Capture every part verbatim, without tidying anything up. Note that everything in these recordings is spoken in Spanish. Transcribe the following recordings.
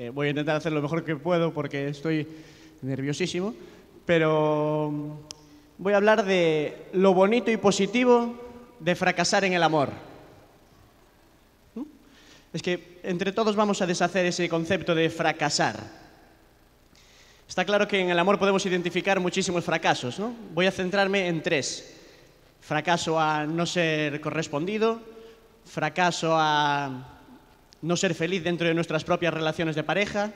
Eh, voy a intentar hacer lo mejor que puedo porque estoy nerviosísimo, pero voy a hablar de lo bonito y positivo de fracasar en el amor. ¿Mm? Es que entre todos vamos a deshacer ese concepto de fracasar. Está claro que en el amor podemos identificar muchísimos fracasos, ¿no? Voy a centrarme en tres. Fracaso a no ser correspondido, fracaso a no ser feliz dentro de nuestras propias relaciones de pareja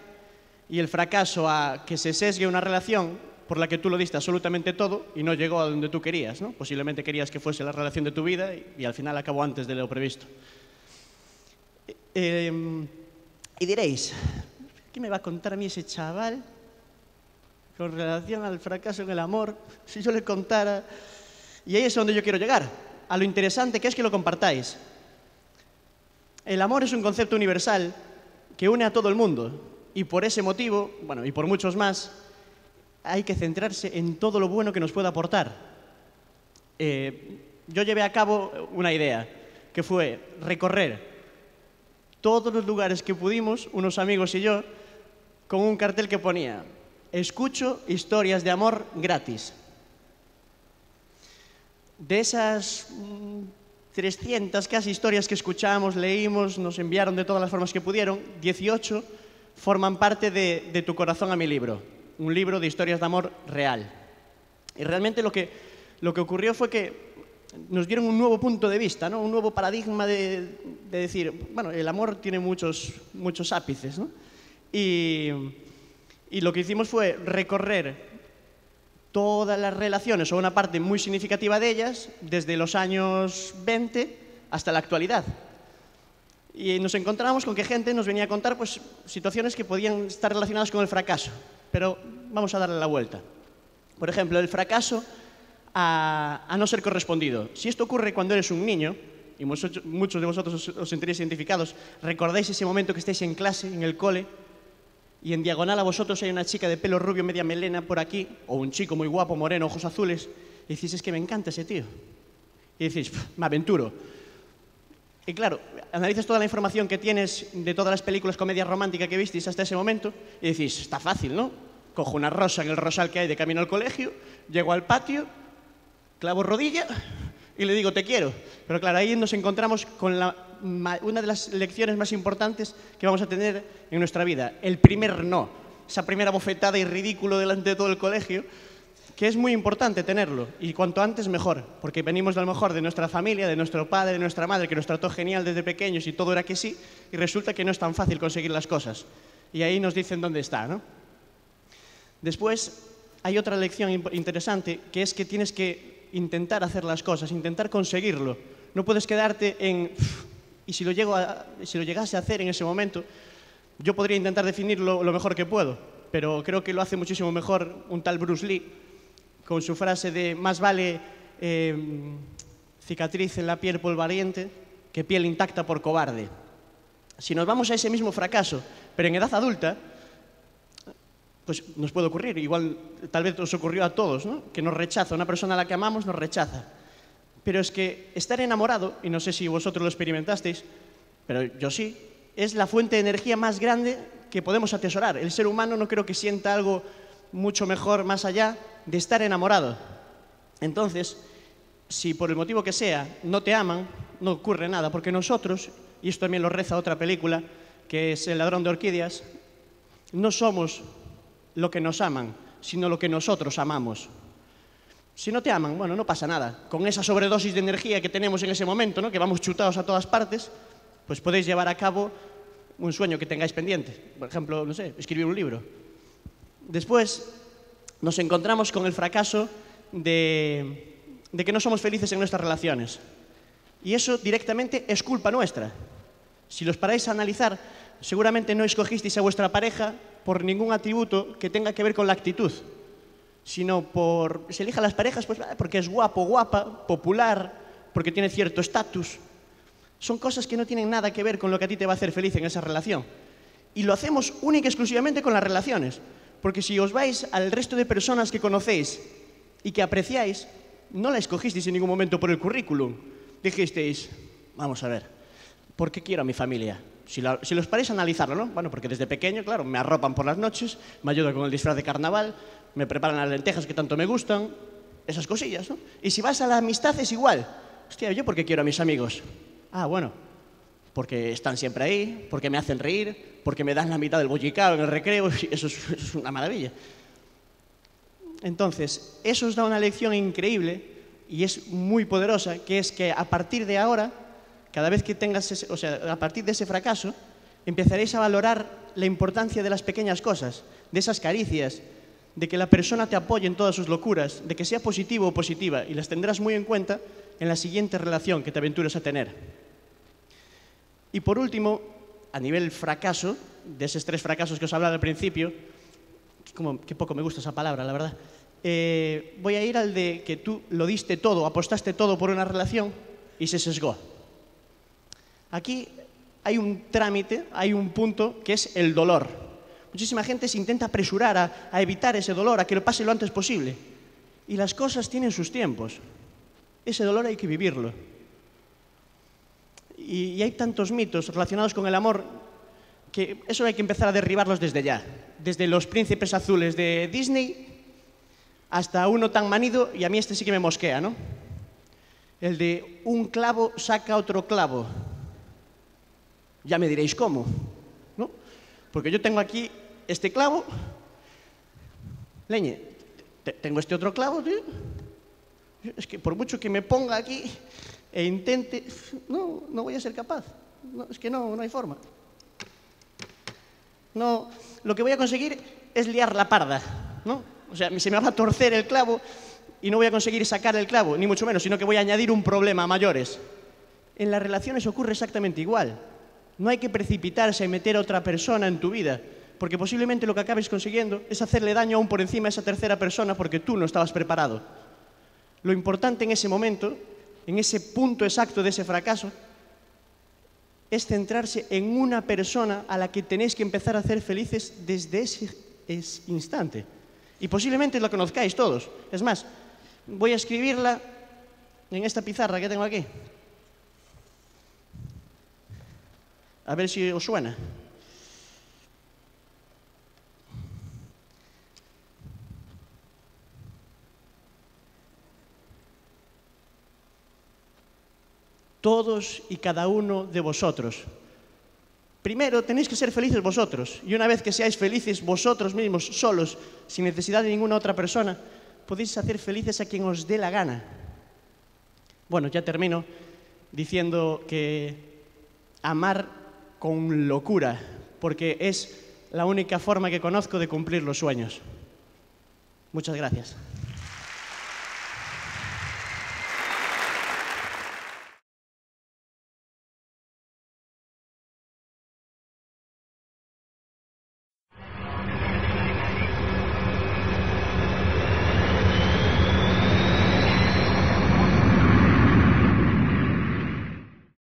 y el fracaso a que se sesgue una relación por la que tú lo diste absolutamente todo y no llegó a donde tú querías, ¿no? Posiblemente querías que fuese la relación de tu vida y, y al final acabó antes de lo previsto. Eh, y diréis, ¿qué me va a contar a mí ese chaval con relación al fracaso en el amor? Si yo le contara... Y ahí es donde yo quiero llegar, a lo interesante que es que lo compartáis. El amor es un concepto universal que une a todo el mundo y por ese motivo, bueno, y por muchos más, hay que centrarse en todo lo bueno que nos pueda aportar. Eh, yo llevé a cabo una idea, que fue recorrer todos los lugares que pudimos, unos amigos y yo, con un cartel que ponía «Escucho historias de amor gratis». De esas trescientas casi historias que escuchamos, leímos, nos enviaron de todas las formas que pudieron, dieciocho forman parte de, de Tu corazón a mi libro, un libro de historias de amor real. Y realmente lo que, lo que ocurrió fue que nos dieron un nuevo punto de vista, ¿no? Un nuevo paradigma de, de decir, bueno, el amor tiene muchos, muchos ápices, ¿no? Y, y lo que hicimos fue recorrer todas las relaciones, o una parte muy significativa de ellas, desde los años veinte hasta la actualidad. Y nos encontrábamos con que gente nos venía a contar pues, situaciones que podían estar relacionadas con el fracaso, pero vamos a darle la vuelta. Por ejemplo, el fracaso a, a no ser correspondido. Si esto ocurre cuando eres un niño, y muchos, muchos de vosotros os, os sentiréis identificados, recordáis ese momento que estáis en clase, en el cole, y en diagonal a vosotros hay una chica de pelo rubio, media melena por aquí, o un chico muy guapo, moreno, ojos azules, y decís, es que me encanta ese tío. Y decís, me aventuro. Y claro, analizas toda la información que tienes de todas las películas, comedias románticas que visteis hasta ese momento, y decís, está fácil, ¿no? Cojo una rosa en el rosal que hay de camino al colegio, llego al patio, clavo rodilla y le digo, te quiero. Pero claro, ahí nos encontramos con la... una de las lecciones más importantes que vamos a tener en nuestra vida, el primer no, esa primera bofetada y ridículo delante de todo el colegio, que es muy importante tenerlo, y cuanto antes mejor, porque venimos a lo mejor de nuestra familia, de nuestro padre, de nuestra madre, que nos trató genial desde pequeños y todo era que sí, y resulta que no es tan fácil conseguir las cosas. Y ahí nos dicen dónde está, ¿no? Después hay otra lección interesante, que es que tienes que intentar hacer las cosas, intentar conseguirlo. No puedes quedarte en... Y si lo, llego a, si lo llegase a hacer en ese momento, yo podría intentar definirlo lo mejor que puedo, pero creo que lo hace muchísimo mejor un tal Bruce Lee, con su frase de más vale eh, cicatriz en la piel por valiente que piel intacta por cobarde. Si nos vamos a ese mismo fracaso, pero en edad adulta, pues nos puede ocurrir, igual tal vez nos ocurrió a todos, ¿no? Que nos rechaza, una persona a la que amamos nos rechaza. Pero es que estar enamorado, y no sé si vosotros lo experimentasteis, pero yo sí, es la fuente de energía más grande que podemos atesorar. El ser humano no creo que sienta algo mucho mejor más allá de estar enamorado. Entonces, si por el motivo que sea no te aman, no ocurre nada, porque nosotros, y esto también lo reza otra película, que es El ladrón de orquídeas, no somos lo que nos aman, sino lo que nosotros amamos. Si no te aman, bueno, no pasa nada. Con esa sobredosis de energía que tenemos en ese momento, ¿no? Que vamos chutados a todas partes, pues podéis llevar a cabo un sueño que tengáis pendiente. Por ejemplo, no sé, escribir un libro. Después nos encontramos con el fracaso de, de que no somos felices en nuestras relaciones. Y eso directamente es culpa nuestra. Si los paráis a analizar, seguramente no escogisteis a vuestra pareja por ningún atributo que tenga que ver con la actitud, sino por... se elija las parejas pues, porque es guapo, guapa, popular, porque tiene cierto estatus. Son cosas que no tienen nada que ver con lo que a ti te va a hacer feliz en esa relación. Y lo hacemos única y exclusivamente con las relaciones, porque si os vais al resto de personas que conocéis y que apreciáis, no la escogisteis en ningún momento por el currículum. Dijisteis, vamos a ver, ¿por qué quiero a mi familia? Si, la, si los paréis, analizarlo, ¿no? Bueno, porque desde pequeño, claro, me arropan por las noches, me ayudan con el disfraz de carnaval, me preparan las lentejas que tanto me gustan, esas cosillas, ¿no? Y si vas a la amistad es igual. Hostia, ¿yo por qué quiero a mis amigos? Ah, bueno, porque están siempre ahí, porque me hacen reír, porque me dan la mitad del bollicao en el recreo, eso es, eso es una maravilla. Entonces, eso os da una lección increíble y es muy poderosa, que es que a partir de ahora, cada vez que tengas, ese, o sea, a partir de ese fracaso, empezaréis a valorar la importancia de las pequeñas cosas, de esas caricias, de que la persona te apoye en todas sus locuras, de que sea positivo o positiva, y las tendrás muy en cuenta en la siguiente relación que te aventures a tener. Y por último, a nivel fracaso, de esos tres fracasos que os hablaba al principio, como, que poco me gusta esa palabra, la verdad, eh, voy a ir al de que tú lo diste todo, apostaste todo por una relación y se sesgó. Aquí hay un trámite, hay un punto que es el dolor. Muchísima gente se intenta apresurar a, a evitar ese dolor, a que lo pase lo antes posible. Y las cosas tienen sus tiempos. Ese dolor hay que vivirlo. Y, y hay tantos mitos relacionados con el amor que eso hay que empezar a derribarlos desde ya. Desde los príncipes azules de Disney hasta uno tan manido, y a mí este sí que me mosquea, ¿no? El de un clavo saca otro clavo. Ya me diréis cómo, ¿no? Porque yo tengo aquí este clavo, leñe, tengo este otro clavo, tío. Es que por mucho que me ponga aquí e intente, no, no voy a ser capaz. No, es que no, no hay forma. No, lo que voy a conseguir es liar la parda, ¿no? O sea, se me va a torcer el clavo y no voy a conseguir sacar el clavo, ni mucho menos, sino que voy a añadir un problema a mayores. En las relaciones ocurre exactamente igual. No hay que precipitarse y meter a otra persona en tu vida, porque posiblemente lo que acabes consiguiendo es hacerle daño aún por encima a esa tercera persona porque tú no estabas preparado. Lo importante en ese momento, en ese punto exacto de ese fracaso, es centrarse en una persona a la que tenéis que empezar a hacer felices desde ese, ese instante. Y posiblemente la conozcáis todos. Es más, voy a escribirla en esta pizarra que tengo aquí. A ver si os suena. Todos y cada uno de vosotros. Primero tenéis que ser felices vosotros. Y una vez que seáis felices vosotros mismos, solos, sin necesidad de ninguna otra persona, podéis hacer felices a quien os dé la gana. Bueno, ya termino diciendo que amar con locura, porque es la única forma que conozco de cumplir los sueños. Muchas gracias.